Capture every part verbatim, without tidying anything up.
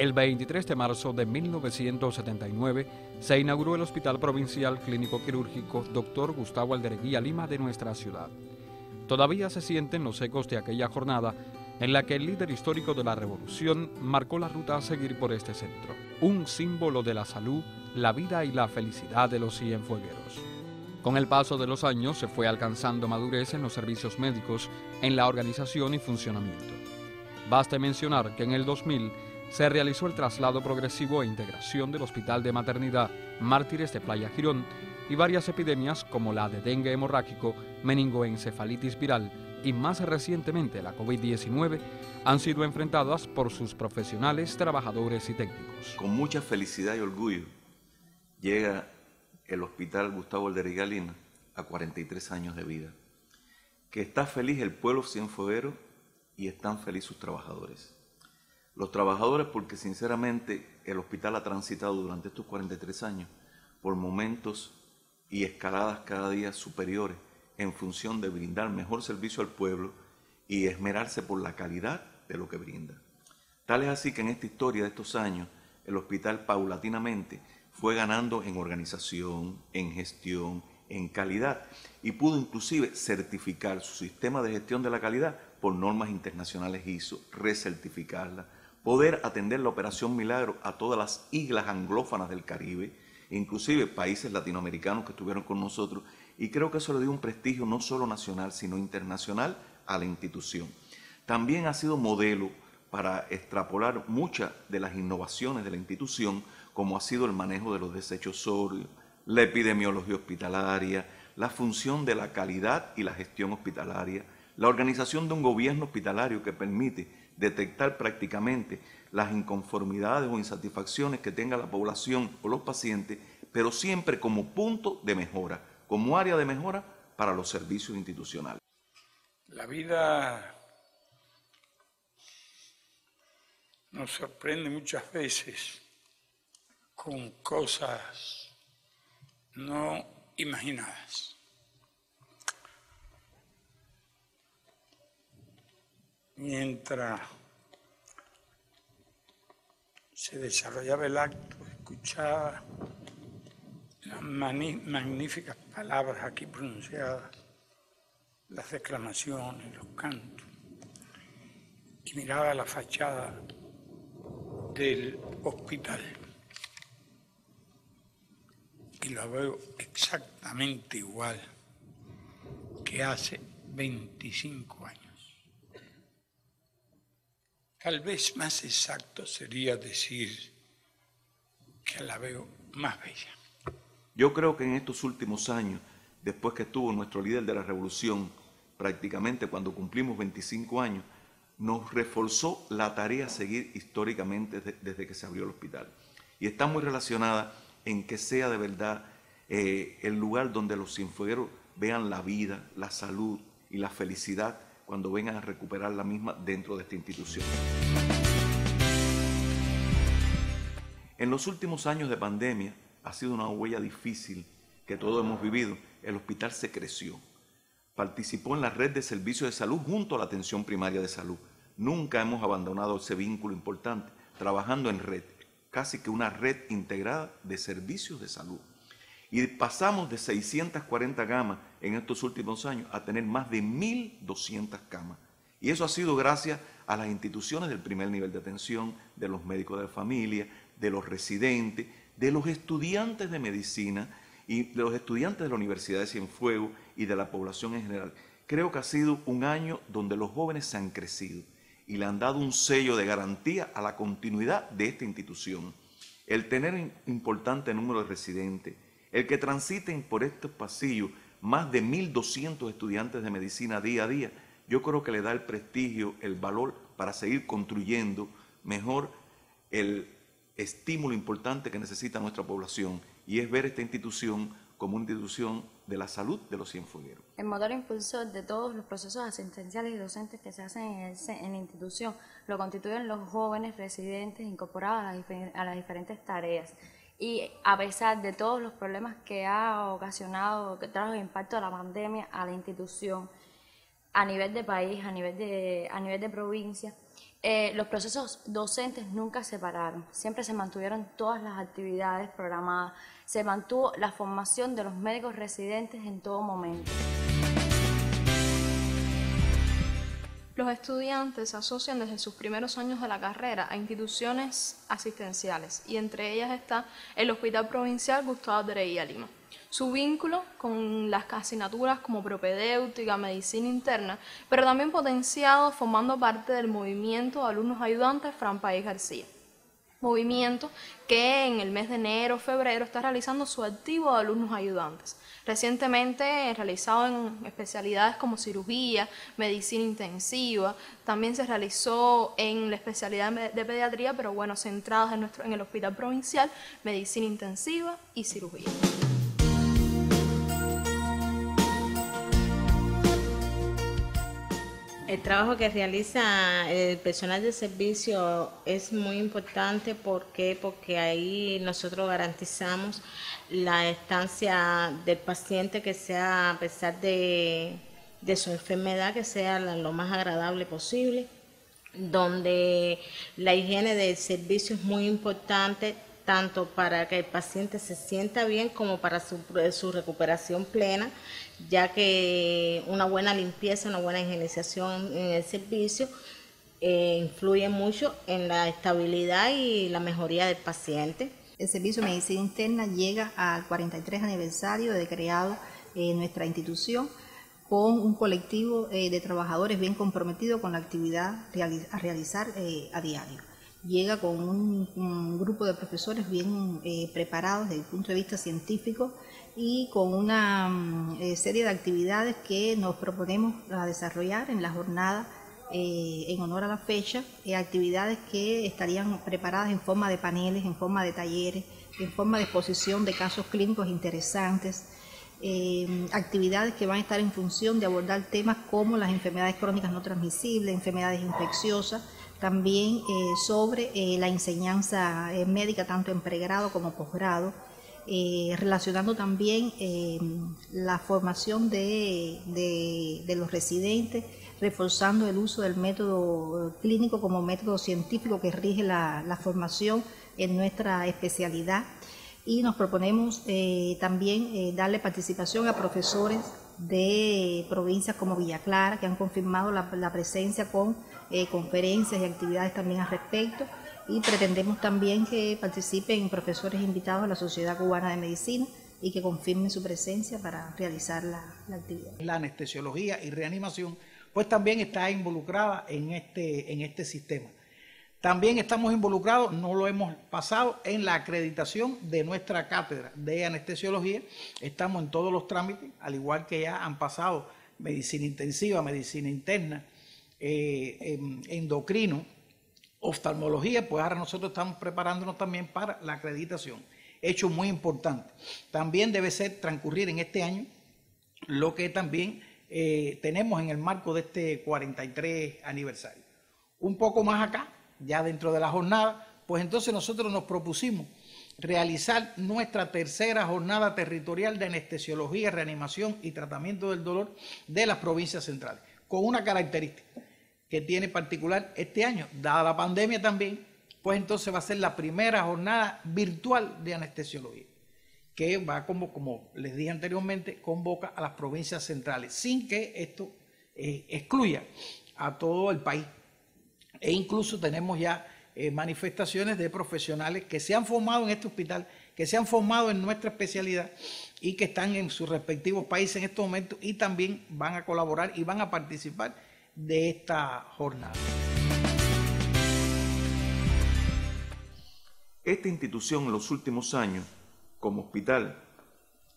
El veintitrés de marzo de mil novecientos setenta y nueve se inauguró el Hospital Provincial Clínico Quirúrgico doctor Gustavo Aldereguía Lima de nuestra ciudad. Todavía se sienten los ecos de aquella jornada en la que el líder histórico de la revolución marcó la ruta a seguir por este centro, un símbolo de la salud, la vida y la felicidad de los cienfuegueros. Con el paso de los años se fue alcanzando madurez en los servicios médicos, en la organización y funcionamiento. Basta mencionar que en el dos mil se realizó el traslado progresivo e integración del Hospital de Maternidad Mártires de Playa Girón y varias epidemias como la de dengue hemorrágico, meningoencefalitis viral y más recientemente la COVID diecinueve han sido enfrentadas por sus profesionales, trabajadores y técnicos. Con mucha felicidad y orgullo llega el Hospital Gustavo Aldereguía Lima a cuarenta y tres años de vida. Que está feliz el pueblo cienfueguero y están felices sus trabajadores. Los trabajadores porque sinceramente el hospital ha transitado durante estos cuarenta y tres años por momentos y escaladas cada día superiores en función de brindar mejor servicio al pueblo y esmerarse por la calidad de lo que brinda. Tal es así que en esta historia de estos años el hospital paulatinamente fue ganando en organización, en gestión, en calidad y pudo inclusive certificar su sistema de gestión de la calidad por normas internacionales I S O, recertificarla, poder atender la Operación Milagro a todas las islas anglófanas del Caribe, inclusive países latinoamericanos que estuvieron con nosotros, y creo que eso le dio un prestigio no solo nacional, sino internacional a la institución. También ha sido modelo para extrapolar muchas de las innovaciones de la institución, como ha sido el manejo de los desechos sólidos, la epidemiología hospitalaria, la función de la calidad y la gestión hospitalaria, la organización de un gobierno hospitalario que permite detectar prácticamente las inconformidades o insatisfacciones que tenga la población o los pacientes, pero siempre como punto de mejora, como área de mejora para los servicios institucionales. La vida nos sorprende muchas veces con cosas no imaginadas. Mientras se desarrollaba el acto, escuchaba las magníficas palabras aquí pronunciadas, las declamaciones, los cantos, y miraba la fachada del hospital. Y lo veo exactamente igual que hace veinticinco años. Tal vez más exacto sería decir que la veo más bella. Yo creo que en estos últimos años, después que estuvo nuestro líder de la revolución, prácticamente cuando cumplimos veinticinco años, nos reforzó la tarea a seguir históricamente desde, desde que se abrió el hospital. Y está muy relacionada en que sea de verdad eh, el lugar donde los cienfuegueros vean la vida, la salud y la felicidad cuando vengan a recuperar la misma dentro de esta institución. En los últimos años de pandemia ha sido una huella difícil que todos hemos vivido. El hospital se creció, participó en la red de servicios de salud junto a la atención primaria de salud. Nunca hemos abandonado ese vínculo importante, trabajando en red, casi que una red integrada de servicios de salud. Y pasamos de seiscientas cuarenta camas en estos últimos años a tener más de mil doscientas camas. Y eso ha sido gracias a las instituciones del primer nivel de atención, de los médicos de la familia, de los residentes, de los estudiantes de medicina y de los estudiantes de la Universidad de Cienfuegos y de la población en general. Creo que ha sido un año donde los jóvenes se han crecido y le han dado un sello de garantía a la continuidad de esta institución. El tener un importante número de residentes, el que transiten por estos pasillos más de mil doscientos estudiantes de medicina día a día, yo creo que le da el prestigio, el valor para seguir construyendo mejor el estímulo importante que necesita nuestra población, y es ver esta institución como una institución de la salud de los cienfuegueros. El motor impulsor de todos los procesos asistenciales y docentes que se hacen en, el, en la institución lo constituyen los jóvenes residentes incorporados a las diferentes tareas. Y a pesar de todos los problemas que ha ocasionado, que trajo el impacto de la pandemia a la institución, a nivel de país, a nivel de, a nivel de provincia, Eh, los procesos docentes nunca se pararon, siempre se mantuvieron todas las actividades programadas, se mantuvo la formación de los médicos residentes en todo momento. Los estudiantes se asocian desde sus primeros años de la carrera a instituciones asistenciales y entre ellas está el Hospital Provincial Gustavo Aldereguía Lima. Su vínculo con las asignaturas como propedéutica, medicina interna, pero también potenciado formando parte del movimiento de alumnos ayudantes Frank País García. Movimiento que en el mes de enero, febrero está realizando su activo de alumnos ayudantes. Recientemente realizado en especialidades como cirugía, medicina intensiva, también se realizó en la especialidad de pediatría, pero bueno, centradas en, nuestro, en el Hospital Provincial, medicina intensiva y cirugía. El trabajo que realiza el personal de servicio es muy importante. ¿Por qué? Porque ahí nosotros garantizamos la estancia del paciente que sea, a pesar de, de su enfermedad, que sea la, lo más agradable posible, donde la higiene del servicio es muy importante, tanto para que el paciente se sienta bien como para su, su recuperación plena, ya que una buena limpieza, una buena higienización en el servicio eh, influye mucho en la estabilidad y la mejoría del paciente. El Servicio de Medicina Interna llega al cuarenta y tres aniversario de creado eh, nuestra institución, con un colectivo eh, de trabajadores bien comprometido con la actividad a realizar eh, a diario. Llega con un, un grupo de profesores bien eh, preparados desde el punto de vista científico y con una eh, serie de actividades que nos proponemos a desarrollar en la jornada eh, en honor a la fecha, eh, actividades que estarían preparadas en forma de paneles, en forma de talleres, en forma de exposición de casos clínicos interesantes, eh, actividades que van a estar en función de abordar temas como las enfermedades crónicas no transmisibles, enfermedades infecciosas, también eh, sobre eh, la enseñanza eh, médica tanto en pregrado como posgrado, eh, relacionando también eh, la formación de, de, de los residentes, reforzando el uso del método clínico como método científico que rige la, la formación en nuestra especialidad, y nos proponemos eh, también eh, darle participación a profesores de provincias como Villa Clara, que han confirmado la, la presencia con eh, conferencias y actividades también al respecto, y pretendemos también que participen profesores invitados a la Sociedad Cubana de Medicina y que confirmen su presencia para realizar la, la actividad. La anestesiología y reanimación pues también está involucrada en este, en este sistema. También estamos involucrados, no lo hemos pasado, en la acreditación de nuestra cátedra de anestesiología. Estamos en todos los trámites, al igual que ya han pasado medicina intensiva, medicina interna, eh, endocrino, oftalmología, pues ahora nosotros estamos preparándonos también para la acreditación. Hecho muy importante. También debe ser transcurrir en este año lo que también eh, tenemos en el marco de este cuarenta y tres aniversario. Un poco más acá, ya dentro de la jornada, pues entonces nosotros nos propusimos realizar nuestra tercera jornada territorial de anestesiología, reanimación y tratamiento del dolor de las provincias centrales, con una característica que tiene particular este año, dada la pandemia también, pues entonces va a ser la primera jornada virtual de anestesiología, que va, como, como les dije anteriormente, convoca a las provincias centrales, sin que esto eh, excluya a todo el país. E incluso tenemos ya eh, manifestaciones de profesionales que se han formado en este hospital, que se han formado en nuestra especialidad y que están en sus respectivos países en estos momentos y también van a colaborar y van a participar de esta jornada. Esta institución en los últimos años, como hospital,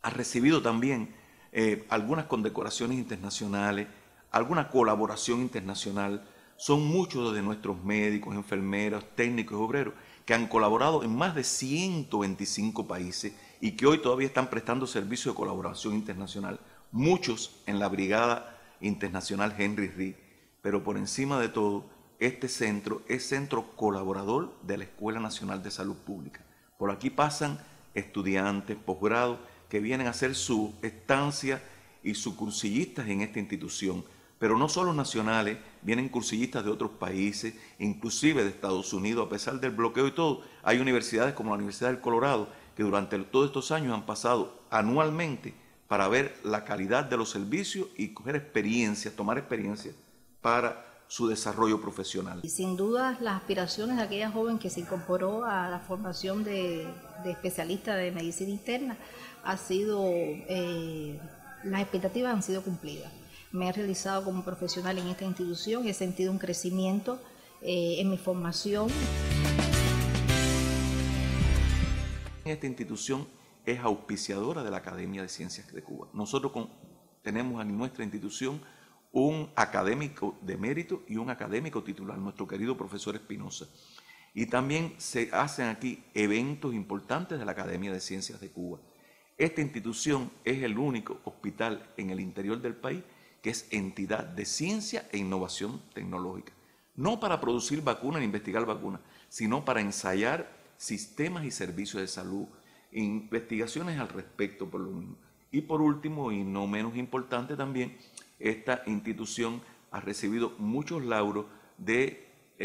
ha recibido también eh, algunas condecoraciones internacionales, alguna colaboración internacional. Son muchos de nuestros médicos, enfermeros, técnicos y obreros que han colaborado en más de ciento veinticinco países y que hoy todavía están prestando servicio de colaboración internacional. Muchos en la Brigada Internacional Henry Reed, pero por encima de todo, este centro es centro colaborador de la Escuela Nacional de Salud Pública. Por aquí pasan estudiantes, posgrados, que vienen a hacer su estancia y sus cursillistas en esta institución. Pero no solo nacionales, vienen cursillistas de otros países, inclusive de Estados Unidos, a pesar del bloqueo y todo. Hay universidades como la Universidad del Colorado que durante todos estos años han pasado anualmente para ver la calidad de los servicios y coger experiencias, tomar experiencias para su desarrollo profesional. Y sin duda las aspiraciones de aquella joven que se incorporó a la formación de, de especialista de medicina interna ha sido, eh, las expectativas han sido cumplidas. Me he realizado como profesional en esta institución, he sentido un crecimiento eh, en mi formación. Esta institución es auspiciadora de la Academia de Ciencias de Cuba. Nosotros con, tenemos en nuestra institución un académico de mérito y un académico titular, nuestro querido profesor Espinosa. Y también se hacen aquí eventos importantes de la Academia de Ciencias de Cuba. Esta institución es el único hospital en el interior del país que es entidad de ciencia e innovación tecnológica. No para producir vacunas ni investigar vacunas, sino para ensayar sistemas y servicios de salud, investigaciones al respecto por lo mismo. Y por último, y no menos importante también, esta institución ha recibido muchos lauros del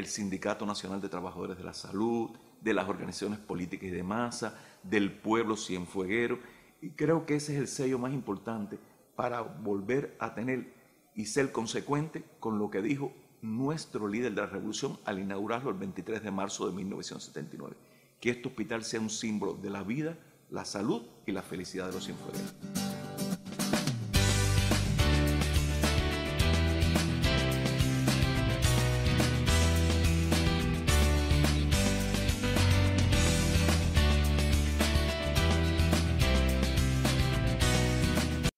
Sindicato Nacional de Trabajadores de la Salud, de las organizaciones políticas y de masa, del pueblo cienfueguero, y creo que ese es el sello más importante para volver a tener y ser consecuente con lo que dijo nuestro líder de la revolución al inaugurarlo el veintitrés de marzo de mil novecientos setenta y nueve, que este hospital sea un símbolo de la vida, la salud y la felicidad de los cienfuegueros.